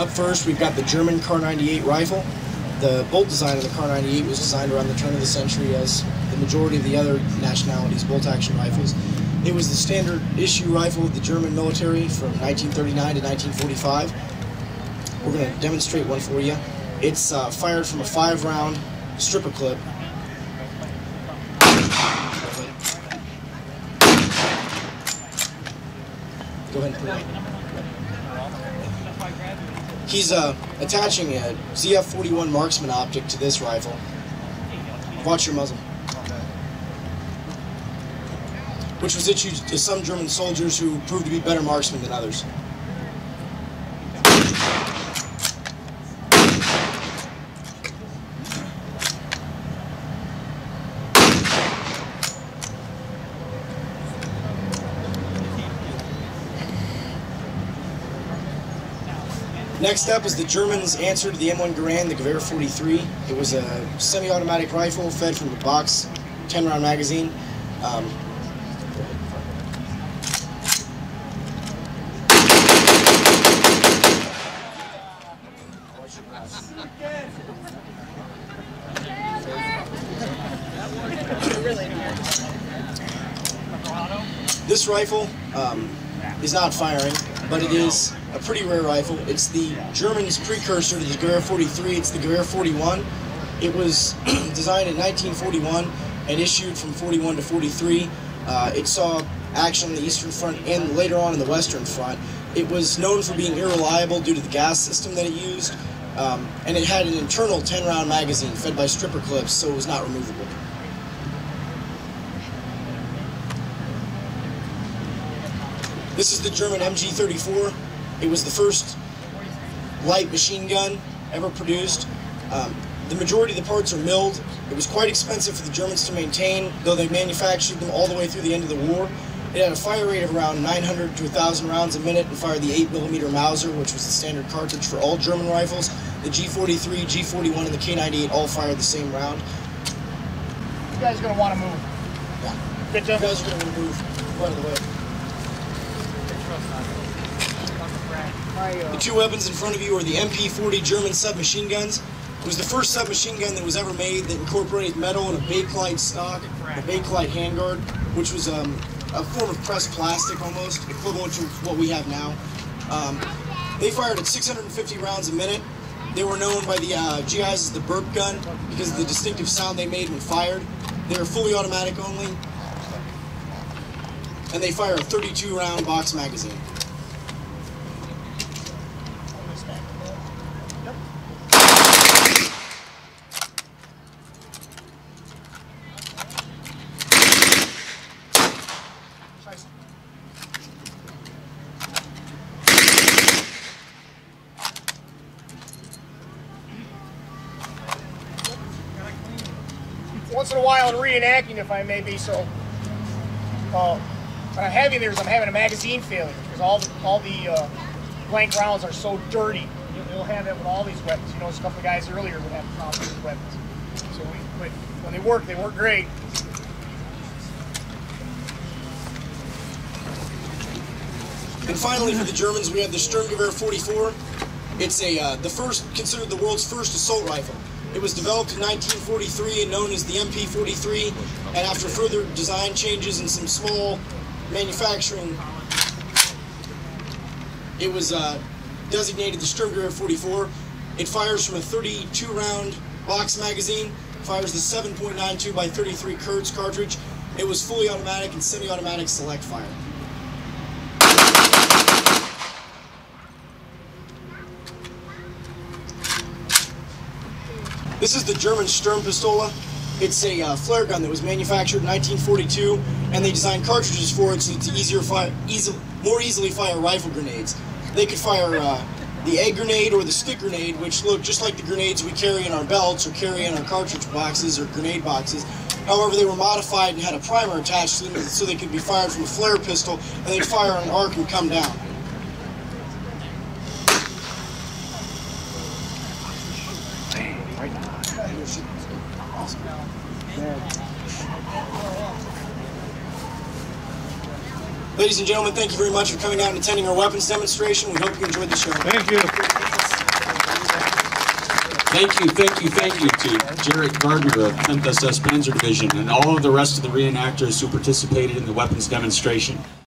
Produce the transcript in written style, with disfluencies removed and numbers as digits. Up first, we've got the German Kar 98 rifle. The bolt design of the Kar 98 was designed around the turn of the century as the majority of the other nationalities' bolt-action rifles. It was the standard issue rifle of the German military from 1939 to 1945. We're going to demonstrate one for you. It's fired from a 5-round stripper clip. Go ahead and put it on. He's attaching a ZF-41 marksman optic to this rifle. Watch your muzzle. Which was issued to some German soldiers who proved to be better marksmen than others. Next up is the Germans' answer to the M1 Garand, the Gewehr 43. It was a semi-automatic rifle fed from a box 10-round magazine. This rifle is not firing, but it is a pretty rare rifle. It's the Germans' precursor to the Gewehr 43. It's the Gewehr 41. It was designed in 1941 and issued from 41 to 43. It saw action on the Eastern Front and later on in the Western Front. It was known for being irreliable due to the gas system that it used, and it had an internal 10-round magazine fed by stripper clips, so it was not removable. This is the German MG 34. It was the first light machine gun ever produced. The majority of the parts are milled. It was quite expensive for the Germans to maintain, though they manufactured them all the way through the end of the war. It had a fire rate of around 900 to 1,000 rounds a minute and fired the 8mm Mauser, which was the standard cartridge for all German rifles. The G43, G41, and the K98 all fired the same round. You guys are going to want to move. Yeah. Good job. You guys are going to move right of the way. The two weapons in front of you are the MP40 German submachine guns. It was the first submachine gun that was ever made that incorporated metal and a Bakelite stock, a Bakelite handguard, which was a form of pressed plastic almost, equivalent to what we have now. They fired at 650 rounds a minute. They were known by the GIs as the burp gun because of the distinctive sound they made when fired. They are fully automatic only, and they fire a 32-round box magazine. Once in a while, in reenacting, if I may be so. What I'm having there is I'm having a magazine failure because all the blank rounds are so dirty. You'll have that with all these weapons. You know, a couple of guys earlier would have problems with these weapons. So when they work great. And finally, for the Germans, we have the Sturmgewehr 44. It's considered the world's first assault rifle. It was developed in 1943 and known as the MP43, and after further design changes and some small manufacturing, it was designated the Sturmgewehr 44. It fires from a 32-round box magazine, fires the 7.92 by 33 Kurz cartridge. It was fully automatic and semi-automatic select fire. This is the German Sturm Pistola. It's a flare gun that was manufactured in 1942, and they designed cartridges for it so it's more easily fire rifle grenades. They could fire the egg grenade or the stick grenade, which look just like the grenades we carry in our belts or carry in our cartridge boxes or grenade boxes. However, they were modified and had a primer attached to them so they could be fired from a flare pistol, and they'd fire an arc and come down. Ladies and gentlemen, thank you very much for coming out and attending our weapons demonstration. We hope you enjoyed the show. Thank you. Thank you to Jared Gardner of 10th SS Panzer Division and all of the rest of the reenactors who participated in the weapons demonstration.